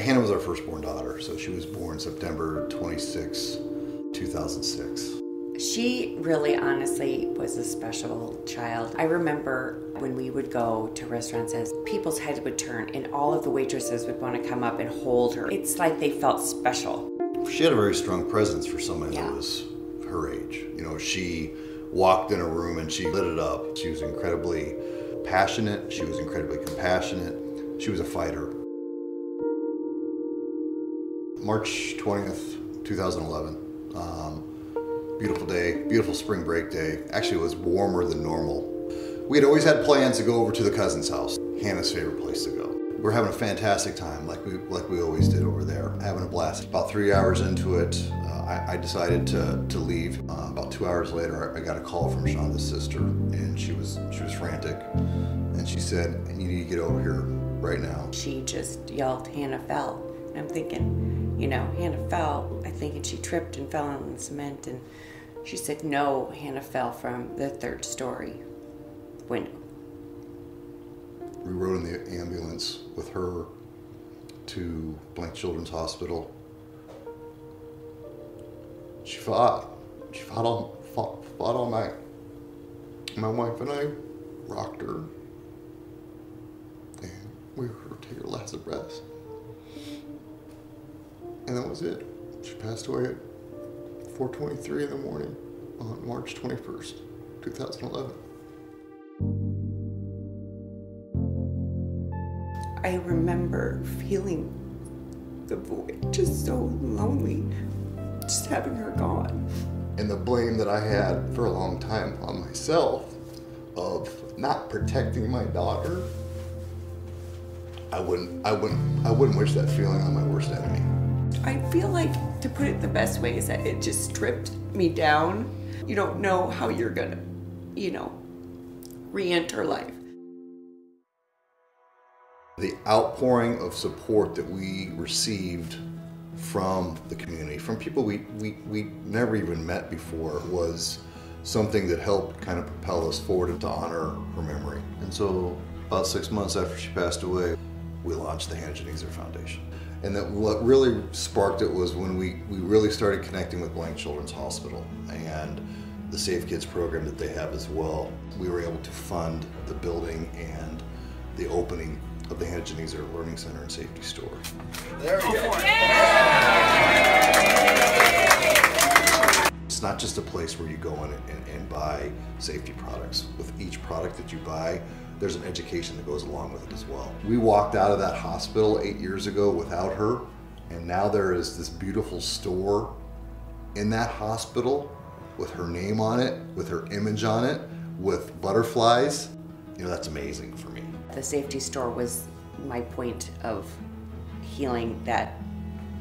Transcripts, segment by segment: Hannah was our firstborn daughter, so she was born September 26, 2006. She really honestly was a special child. I remember when we would go to restaurants, as people's heads would turn and all of the waitresses would want to come up and hold her. It's like they felt special. She had a very strong presence for somebody that was her age. You know, she walked in a room and she lit it up. She was incredibly passionate. She was incredibly compassionate. She was a fighter. March 20th, 2011. Beautiful day, beautiful spring break day. Actually, it was warmer than normal. We had always had plans to go over to the cousin's house, Hannah's favorite place to go. We were having a fantastic time, like we always did over there, having a blast. About 3 hours into it, I decided to leave. About 2 hours later, I got a call from Shonda's sister, and she was frantic, and she said, "You need to get over here right now." She just yelled, "Hannah fell," and I'm thinking, you know, Hannah fell. I think she tripped and fell on the cement, and she said, "No, Hannah fell from the third story window." We rode in the ambulance with her to Blank Children's Hospital. She fought. She fought all night. My wife and I rocked her, and we heard her take her last of breath. And that was it. She passed away at 4:23 in the morning on March 21st, 2011. I remember feeling the void, just so lonely, just having her gone. And the blame that I had for a long time on myself of not protecting my daughter, I wouldn't wish that feeling on my worst enemy. I feel like, to put it the best way, is that it just stripped me down. You don't know how you're gonna, you know, re-enter life. The outpouring of support that we received from the community, from people we never even met before, was something that helped kind of propel us forward to honor her memory. And so about 6 months after she passed away, we launched the Hannah Geneser Foundation. And that what really sparked it was when we really started connecting with Blank Children's Hospital and the Safe Kids program that they have as well. We were able to fund the building and the opening of the Hannah Geneser Learning Center and Safety Store. There we go. Yay! It's not just a place where you go in and buy safety products. With each product that you buy, there's an education that goes along with it as well. We walked out of that hospital 8 years ago without her, and now there is this beautiful store in that hospital with her name on it, with her image on it, with butterflies. You know, that's amazing for me. The Safety Store was my point of healing that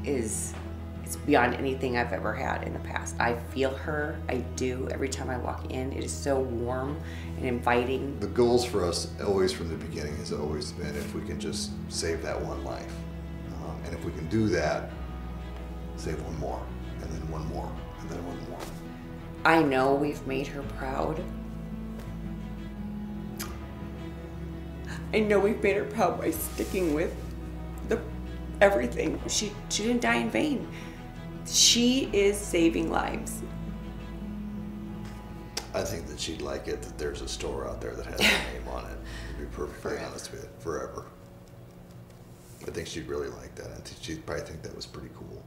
is, it's beyond anything I've ever had in the past. I feel her, I do, every time I walk in. It is so warm and inviting. The goals for us always from the beginning has always been if we can just save that one life. And if we can do that, save one more, and then one more, and then one more. I know we've made her proud. I know we've made her proud by sticking with everything. She didn't die in vain. She is saving lives. I think that she'd like it that there's a store out there that has her name on it, to be perfectly honest with it, forever. I think she'd really like that. I think she'd probably think that was pretty cool.